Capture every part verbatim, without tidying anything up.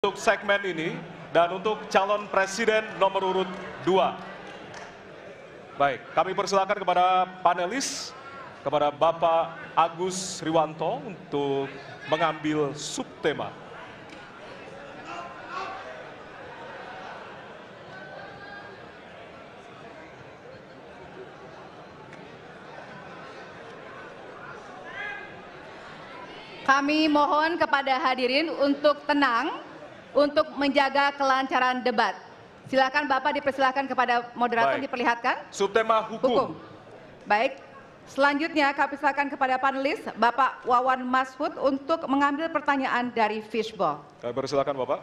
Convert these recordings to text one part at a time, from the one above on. untuk segmen ini dan untuk calon presiden nomor urut dua. Baik, kami persilakan kepada panelis, kepada Bapak Agus Riwanto untuk mengambil subtema. Kami mohon kepada hadirin untuk tenang, untuk menjaga kelancaran debat. Silakan Bapak dipersilakan kepada moderator. Baik, diperlihatkan. Subtema hukum. hukum. Baik, selanjutnya kami persilakan kepada panelis Bapak Wawan Mas'hud untuk mengambil pertanyaan dari Fishbowl. Kami persilakan Bapak.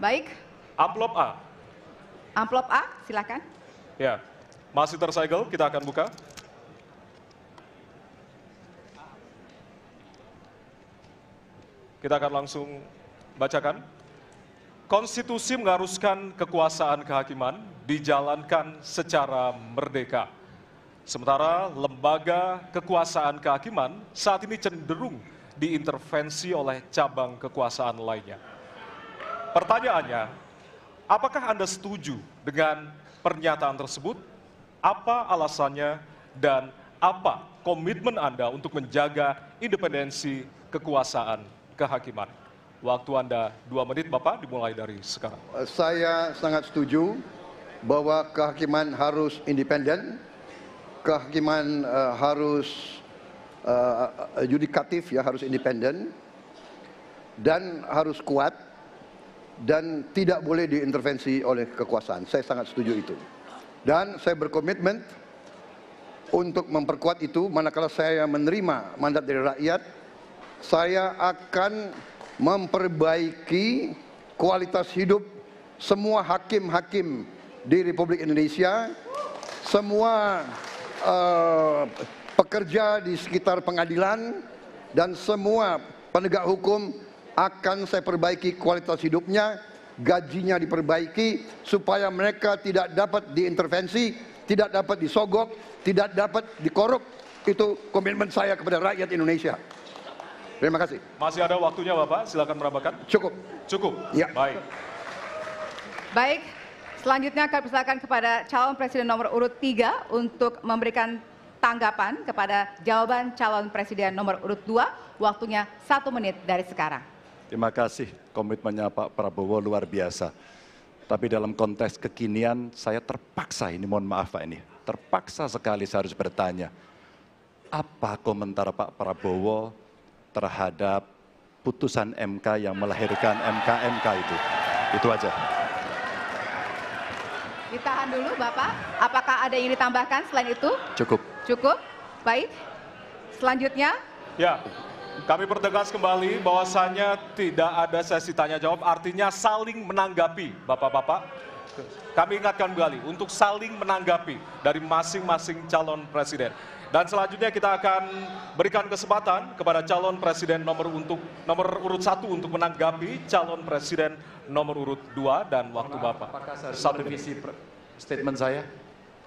Baik. Amplop A. Amplop A, silakan. Ya. Masih tersegel, kita akan buka. Kita akan langsung bacakan. Konstitusi mengharuskan kekuasaan kehakiman dijalankan secara merdeka. Sementara lembaga kekuasaan kehakiman saat ini cenderung diintervensi oleh cabang kekuasaan lainnya. Pertanyaannya, apakah Anda setuju dengan pernyataan tersebut? Apa alasannya dan apa komitmen Anda untuk menjaga independensi kekuasaan kehakiman? Waktu Anda dua menit, Bapak, dimulai dari sekarang. Saya sangat setuju bahwa kehakiman harus independen, kehakiman uh, harus uh, yudikatif, ya, harus independen, dan harus kuat, dan tidak boleh diintervensi oleh kekuasaan. Saya sangat setuju itu. Dan saya berkomitmen untuk memperkuat itu. Manakala saya menerima mandat dari rakyat, saya akan memperbaiki kualitas hidup semua hakim-hakim di Republik Indonesia, semua uh, pekerja di sekitar pengadilan, dan semua penegak hukum akan saya perbaiki kualitas hidupnya. Gajinya diperbaiki supaya mereka tidak dapat diintervensi, tidak dapat disogok, tidak dapat dikorupsi. Itu komitmen saya kepada rakyat Indonesia. Terima kasih. Masih ada waktunya, Bapak, silakan merambahkan. Cukup. Cukup. Ya. Baik. Baik. Selanjutnya kami persilakan kepada calon presiden nomor urut tiga untuk memberikan tanggapan kepada jawaban calon presiden nomor urut dua. Waktunya satu menit dari sekarang. Terima kasih, komitmennya Pak Prabowo luar biasa. Tapi dalam konteks kekinian saya terpaksa ini, mohon maaf Pak ini, terpaksa sekali saya harus bertanya. Apa komentar Pak Prabowo terhadap putusan M K yang melahirkan M K M K itu? Itu aja. Ditahan dulu Bapak, apakah ada yang ditambahkan selain itu? Cukup. Cukup, baik. Selanjutnya. Ya. Kami pertegas kembali bahwasannya tidak ada sesi tanya-jawab, artinya saling menanggapi, Bapak-Bapak. Kami ingatkan kembali untuk saling menanggapi dari masing-masing calon presiden. Dan selanjutnya kita akan berikan kesempatan kepada calon presiden nomor untuk nomor urut satu untuk menanggapi calon presiden nomor urut dua dan waktu Bapak. Apakah saya harus merevisi statement saya?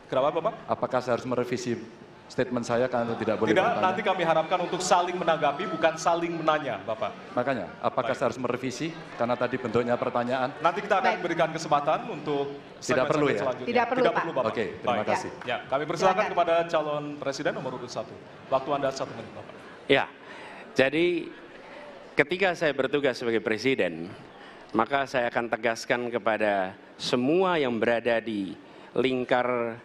Kenapa Bapak? Apakah saya harus merevisi statement saya karena tidak boleh. Tidak, bertanya. Nanti kami harapkan untuk saling menanggapi, bukan saling menanya, Bapak. Makanya, apakah Baik. Saya harus merevisi? Karena tadi bentuknya pertanyaan. Nanti kita akan Baik. Berikan kesempatan untuk tidak perlu ya. Tidak perlu, tidak perlu Pak. Bapak. Oke, terima Baik. Kasih. Ya, kami persilakan Silakan. Kepada calon presiden nomor urut satu. Waktu Anda satu menit, Bapak. Ya, jadi ketika saya bertugas sebagai presiden, maka saya akan tegaskan kepada semua yang berada di lingkar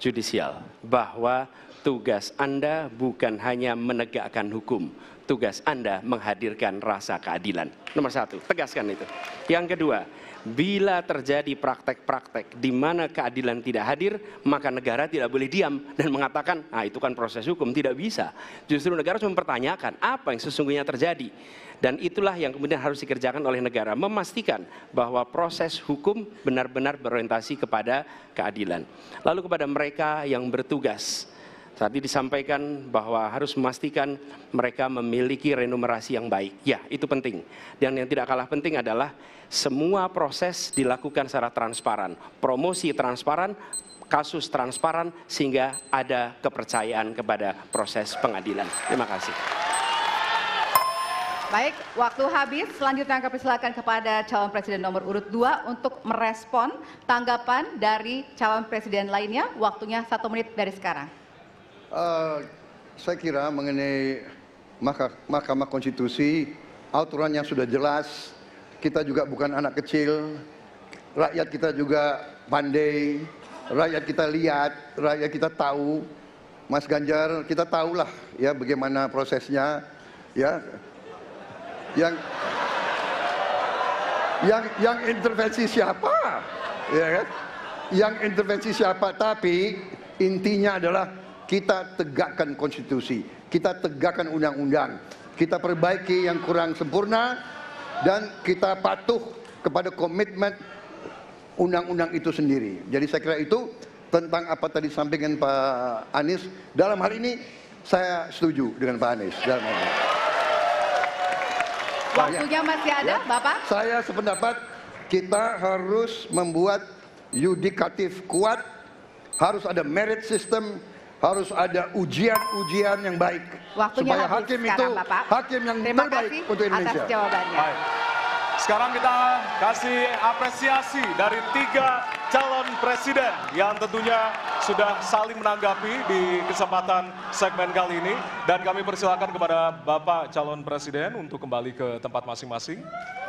judisial bahwa tugas Anda bukan hanya menegakkan hukum, tugas Anda menghadirkan rasa keadilan. Nomor satu, tegaskan itu. Yang kedua, bila terjadi praktek-praktek di mana keadilan tidak hadir, maka negara tidak boleh diam dan mengatakan, nah itu kan proses hukum, tidak bisa. Justru negara harus mempertanyakan apa yang sesungguhnya terjadi. Dan itulah yang kemudian harus dikerjakan oleh negara, memastikan bahwa proses hukum benar-benar berorientasi kepada keadilan. Lalu kepada mereka yang bertugas, Tadi disampaikan bahwa harus memastikan mereka memiliki remunerasi yang baik. Ya, itu penting. Dan yang tidak kalah penting adalah semua proses dilakukan secara transparan. Promosi transparan, kasus transparan, sehingga ada kepercayaan kepada proses pengadilan. Terima kasih. Baik, waktu habis. Selanjutnya kami persilakan kepada calon presiden nomor urut dua untuk merespon tanggapan dari calon presiden lainnya. Waktunya satu menit dari sekarang. Uh, saya kira mengenai maka, Mahkamah Konstitusi, aturannya sudah jelas. Kita juga bukan anak kecil. Rakyat kita juga pandai. Rakyat kita lihat, rakyat kita tahu. Mas Ganjar, kita tahulah ya bagaimana prosesnya. Ya. Yang yang yang intervensi siapa, ya kan? Yang intervensi siapa? Tapi intinya adalah kita tegakkan konstitusi, kita tegakkan undang-undang, kita perbaiki yang kurang sempurna, dan kita patuh kepada komitmen undang-undang itu sendiri. Jadi saya kira itu tentang apa tadi sampaikan Pak Anies. Dalam hal ini saya setuju dengan Pak Anies. Dalam hal ini. Waktunya masih ada, ya, Bapak? Saya sependapat kita harus membuat yudikatif kuat, harus ada merit system, harus ada ujian-ujian yang baik. Waktunya supaya hakim sekarang, itu Bapak. Hakim yang terima terbaik kasih untuk Indonesia. Atas jawabannya. Baik. Sekarang kita kasih apresiasi dari tiga calon presiden yang tentunya sudah saling menanggapi di kesempatan segmen kali ini. Dan kami persilakan kepada Bapak calon presiden untuk kembali ke tempat masing-masing.